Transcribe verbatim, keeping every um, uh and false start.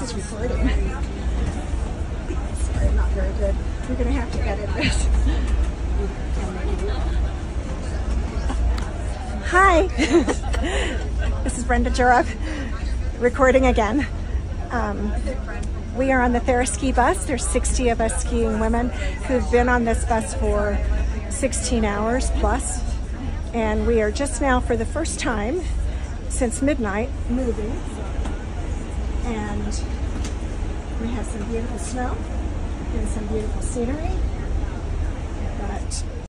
this is recording. Sorry, I'm not very good. We're going to have to edit this. Hi, this is Brenda Jurek, recording again. Um, we are on the TheraSki bus. There's sixty of us skiing women who've been on this bus for sixteen hours plus. And we are just now, for the first time since midnight, moving. And we have some beautiful snow and some beautiful scenery. But